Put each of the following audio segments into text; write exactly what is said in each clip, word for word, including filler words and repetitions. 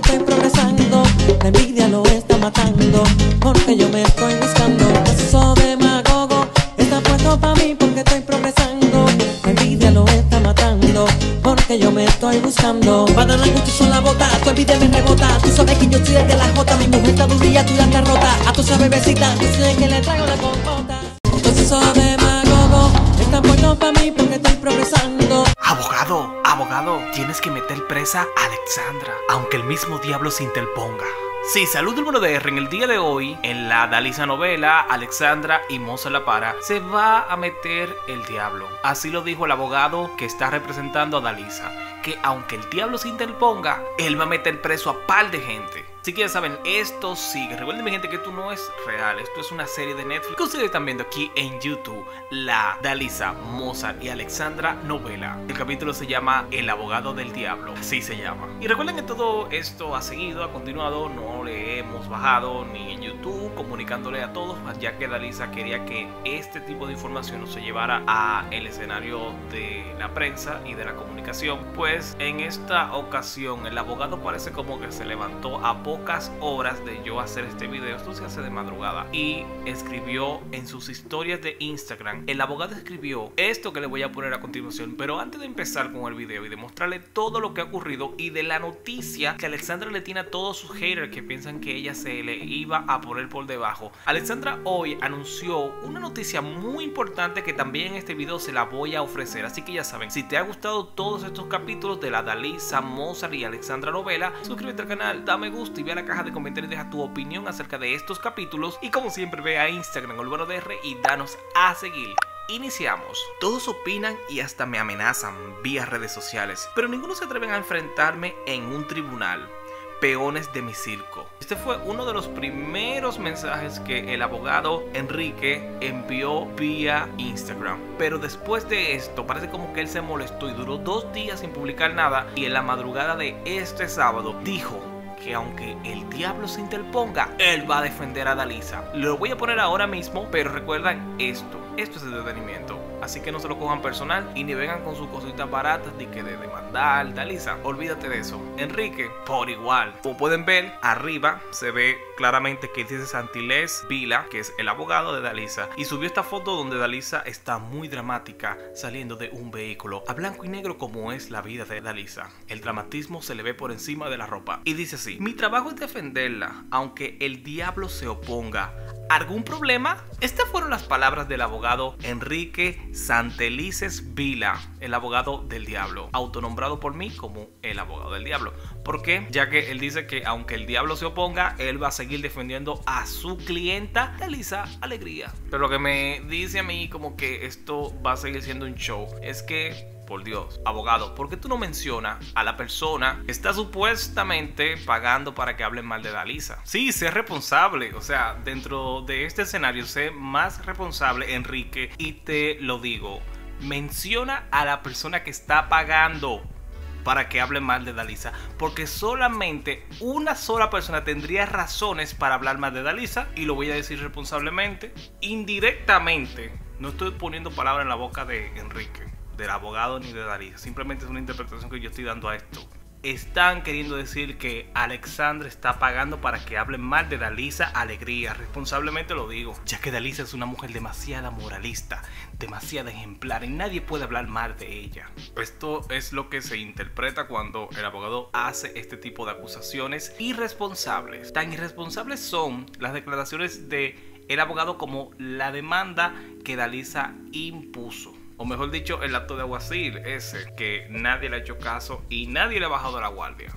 estoy progresando, la envidia lo está matando, porque yo me estoy buscando. Eso demagogo está puesto pa' mí porque estoy progresando, la envidia lo está matando, porque yo me estoy buscando. Banana con tu sola bota, tu envidia me rebota, tú sabes que yo soy el de la jota, mi mujer está dudilla, tú la estás rota, a tu esa bebecita, dicen que le traigo la compota. Entonces eso demagogo está puesto pa' mí porque estoy progresando. Abogado, abogado, tienes que meter presa a Alexandra, aunque el mismo diablo se interponga. Sí, salud UrbanoDR. En el día de hoy, en la Dalisa novela, Alexandra y Mozart la Para, se va a meter el diablo. Así lo dijo el abogado que está representando a Dalisa, que aunque el diablo se interponga, él va a meter preso a par de gente. Así que ya saben, esto sigue. Recuerden, mi gente, que esto no es real. Esto es una serie de Netflix que ustedes están viendo aquí en YouTube. La Dalisa, Mozart y Alexandra novela. El capítulo se llama El abogado del diablo. Así se llama. Y recuerden que todo esto ha seguido, ha continuado. No le hemos bajado ni en YouTube, comunicándole a todos, ya que Dalisa quería que este tipo de información no se llevara a el escenario de la prensa y de la comunicación. Pues en esta ocasión el abogado parece como que se levantó a pocas horas de yo hacer este video, esto se hace de madrugada, y escribió en sus historias de Instagram. El abogado escribió esto que le voy a poner a continuación, pero antes de empezar con el video y de mostrarle todo lo que ha ocurrido y de la noticia que Alexandra le tiene a todos sus haters que piensan que ella se le iba a poner por debajo, Alexandra hoy anunció una noticia muy importante que también en este video se la voy a ofrecer. Así que ya saben, si te ha gustado todos estos capítulos de la Dalisa, Mozart y Alexandra novela, suscríbete al canal, dame gusto y ve a la caja de comentarios y deja tu opinión acerca de estos capítulos. Y como siempre, ve a Instagram UrbanoDR y danos a seguir. Iniciamos. Todos opinan y hasta me amenazan vía redes sociales, pero ninguno se atreven a enfrentarme en un tribunal. Peones de mi circo. Este fue uno de los primeros mensajes que el abogado Enrique envió vía Instagram, pero después de esto parece como que él se molestó y duró dos días sin publicar nada, y en la madrugada de este sábado dijo que aunque el diablo se interponga, él va a defender a Dalisa. Lo voy a poner ahora mismo, pero recuerdan esto, esto es el detenimiento. Así que no se lo cojan personal y ni vengan con sus cositas baratas de que de demandar, Dalisa, olvídate de eso. Enrique, por igual. Como pueden ver, arriba se ve claramente que dice Santelices Vila, que es el abogado de Dalisa, y subió esta foto donde Dalisa está muy dramática saliendo de un vehículo, a blanco y negro como es la vida de Dalisa. El dramatismo se le ve por encima de la ropa. Y dice así: mi trabajo es defenderla, aunque el diablo se oponga. ¿Algún problema? Estas fueron las palabras del abogado Enrique Santelices Vila, el abogado del diablo, autonombrado por mí como el abogado del diablo. ¿Por qué? Ya que él dice que aunque el diablo se oponga, él va a seguir defendiendo a su clienta, Elisa Alegría. Pero lo que me dice a mí como que esto va a seguir siendo un show es que, por Dios, abogado, ¿por qué tú no mencionas a la persona que está supuestamente pagando para que hablen mal de Dalisa? Sí, sé responsable, o sea, dentro de este escenario sé más responsable, Enrique, y te lo digo, menciona a la persona que está pagando para que hable mal de Dalisa, porque solamente una sola persona tendría razones para hablar mal de Dalisa, y lo voy a decir responsablemente, indirectamente. No estoy poniendo palabra en la boca de Enrique, del abogado ni de Dalisa, simplemente es una interpretación que yo estoy dando a esto. Están queriendo decir que Alexandra está pagando para que hablen mal de Dalisa Alegría. Responsablemente lo digo, ya que Dalisa es una mujer demasiado moralista, demasiado ejemplar, y nadie puede hablar mal de ella. Esto es lo que se interpreta cuando el abogado hace este tipo de acusaciones irresponsables. Tan irresponsables son las declaraciones de el abogado como la demanda que Dalisa impuso. O mejor dicho, el acto de aguacil ese, que nadie le ha hecho caso y nadie le ha bajado de la guardia.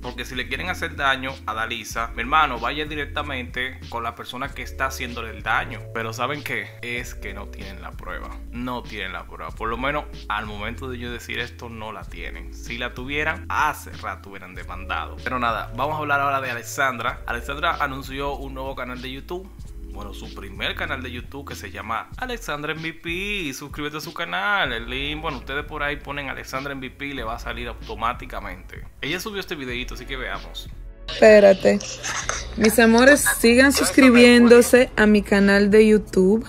Porque si le quieren hacer daño a Dalisa, mi hermano, vaya directamente con la persona que está haciéndole el daño. Pero ¿saben qué? Es que no tienen la prueba. No tienen la prueba. Por lo menos al momento de yo decir esto, no la tienen. Si la tuvieran, hace rato hubieran demandado. Pero nada, vamos a hablar ahora de Alexandra. Alexandra anunció un nuevo canal de YouTube. Bueno, su primer canal de YouTube, que se llama Alexandra M V P. Suscríbete a su canal. El link, bueno, ustedes por ahí ponen Alexandra M V P y le va a salir automáticamente. Ella subió este videito, así que veamos. Espérate. Mis amores, sigan suscribiéndose a mi canal de YouTube.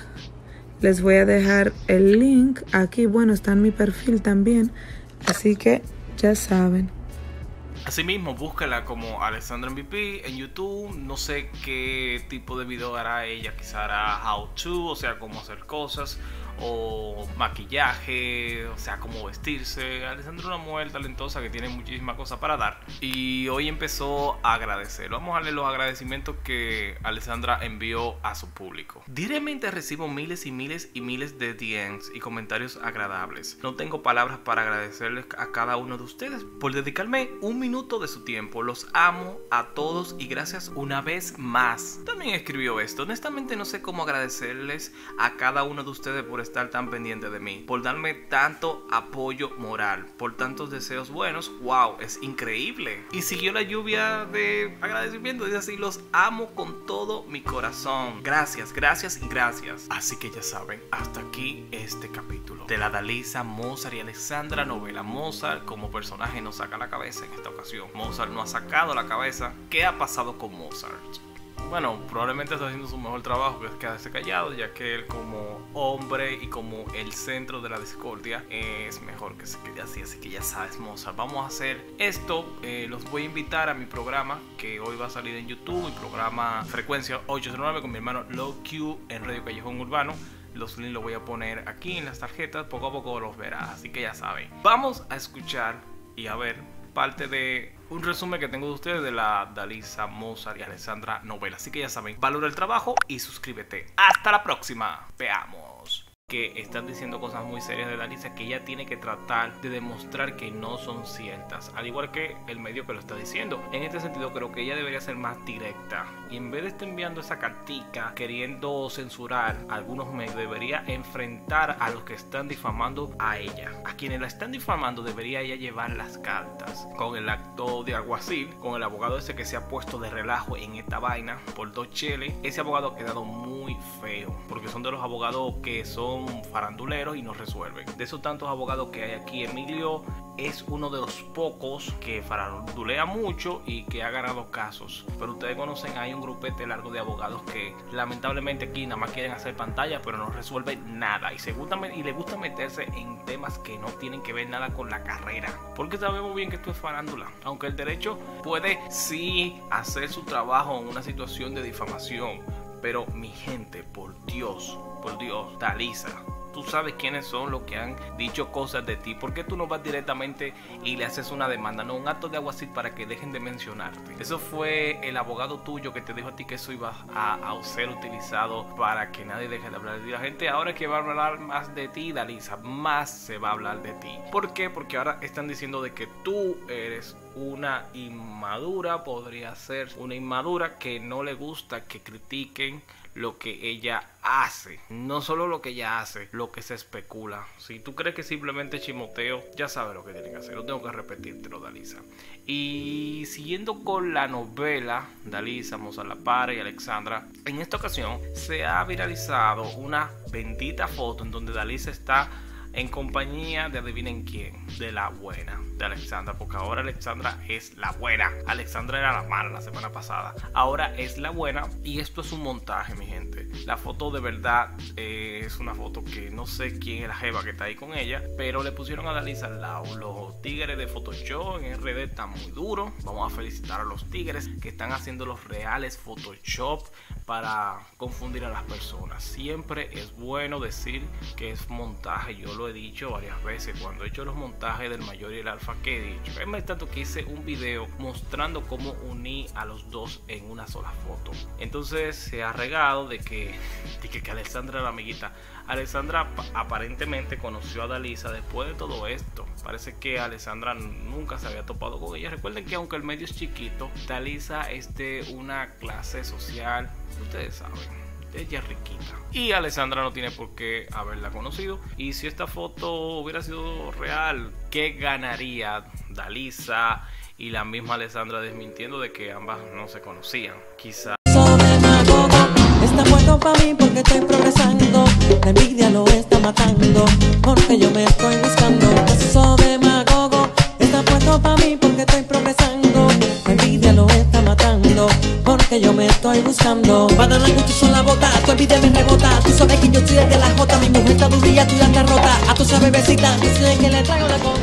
Les voy a dejar el link aquí. Bueno, está en mi perfil también. Así que ya saben. Asimismo, búscala como Alexandra M V P en YouTube. No sé qué tipo de video hará ella, quizá hará how to, o sea, cómo hacer cosas, o maquillaje, o sea, cómo vestirse. Alexandra es una mujer talentosa que tiene muchísimas cosas para dar, y hoy empezó a agradecer. Vamos a leer los agradecimientos que Alexandra envió a su público. Diariamente recibo miles y miles y miles de D Ms y comentarios agradables. No tengo palabras para agradecerles a cada uno de ustedes por dedicarme un minuto de su tiempo. Los amo a todos y gracias una vez más. También escribió esto: honestamente no sé cómo agradecerles a cada uno de ustedes por estar estar tan pendiente de mí, por darme tanto apoyo moral, por tantos deseos buenos. Wow, es increíble. Y siguió la lluvia de agradecimiento. Dice así: los amo con todo mi corazón, gracias, gracias y gracias. Así que ya saben, hasta aquí este capítulo de la Dalisa, Mozart y Alexandra novela. Mozart como personaje no saca la cabeza en esta ocasión. Mozart no ha sacado la cabeza. ¿Qué ha pasado con Mozart? Bueno, probablemente está haciendo su mejor trabajo, que es quedarse callado, ya que él como hombre y como el centro de la discordia es mejor que se quede así. Así que ya sabes, Mozart, vamos a hacer esto. eh, Los voy a invitar a mi programa, que hoy va a salir en YouTube, mi programa Frecuencia ocho cero nueve con mi hermano Low Q en Radio Callejón Urbano. Los links los voy a poner aquí en las tarjetas, poco a poco los verás, así que ya saben. Vamos a escuchar y a ver parte de un resumen que tengo de ustedes de la Dalisa, Mozart y Alexandra novela. Así que ya saben, valora el trabajo y suscríbete. Hasta la próxima. Veamos. Que están diciendo cosas muy serias de Dalisa, que ella tiene que tratar de demostrar que no son ciertas, al igual que el medio que lo está diciendo. En este sentido creo que ella debería ser más directa, y en vez de estar enviando esa cartica queriendo censurar a algunos medios, debería enfrentar a los que están difamando a ella. A quienes la están difamando debería ella llevar las cartas, con el acto de alguacil, con el abogado ese que se ha puesto de relajo en esta vaina por dos cheles. Ese abogado ha quedado muy feo, porque son de los abogados que son faranduleros y nos resuelven. De esos tantos abogados que hay aquí, Emilio es uno de los pocos que farandulea mucho y que ha ganado casos, pero ustedes conocen, hay un grupete largo de abogados que lamentablemente aquí nada más quieren hacer pantalla, pero no resuelven nada, y se gusta, y les gusta meterse en temas que no tienen que ver nada con la carrera, porque sabemos bien que esto es farándula. Aunque el derecho puede sí hacer su trabajo en una situación de difamación, pero mi gente, por Dios, por Dios, Dalisa, tú sabes quiénes son los que han dicho cosas de ti. ¿Por qué tú no vas directamente y le haces una demanda? No, un acto de alguacil para que dejen de mencionarte. Eso fue el abogado tuyo que te dijo a ti que eso iba a, a ser utilizado para que nadie deje de hablar de ti. La gente ahora es que va a hablar más de ti, Dalisa, más se va a hablar de ti. ¿Por qué? Porque ahora están diciendo de que tú eres una inmadura, podría ser una inmadura que no le gusta que critiquen lo que ella hace. No solo lo que ella hace, lo que se especula. Si tú crees que simplemente chimoteo, ya sabes lo que tienen que hacer. No tengo que repetírtelo, Dalisa. Y siguiendo con la novela Dalisa, Mozart la Para y Alexandra, en esta ocasión se ha viralizado una bendita foto en donde Dalisa está en compañía de, adivinen quién, de la buena, de Alexandra, porque ahora Alexandra es la buena. Alexandra era la mala la semana pasada, ahora es la buena, y esto es un montaje, mi gente. La foto de verdad eh, es una foto que no sé quién es la jeva que está ahí con ella, pero le pusieron a Dalisa al lado. Los tigres de Photoshop en R D están muy duros. Vamos a felicitar a los tigres que están haciendo los reales Photoshop para confundir a las personas. Siempre es bueno decir que es montaje. Yo lo he dicho varias veces cuando he hecho los montajes del mayor y el alfa que he dicho. Es más, tanto que hice un video mostrando cómo uní a los dos en una sola foto. Entonces se ha regado de que, de que, que Alexandra, la amiguita, Alexandra aparentemente conoció a Dalisa después de todo esto. Parece que Alexandra nunca se había topado con ella. Recuerden que aunque el medio es chiquito, Dalisa es de una clase social, ustedes saben, ella es riquita, y Alexandra no tiene por qué haberla conocido. Y si esta foto hubiera sido real, ¿qué ganaría Dalisa y la misma Alexandra desmintiendo de que ambas no se conocían? Quizás está bueno para mí porque estoy progresando, la envidia lo está matando porque yo me estoy buscando. Eso demagogo, está bueno para mí porque estoy progresando, la envidia lo está matando porque yo me estoy buscando. Banana con tu sola bota, tu envidia me rebota. Tú sabes que yo soy el de la jota, mi mujer está dudilla, tú la carrota. A tu esa bebecita, dicen que le traigo la cosa.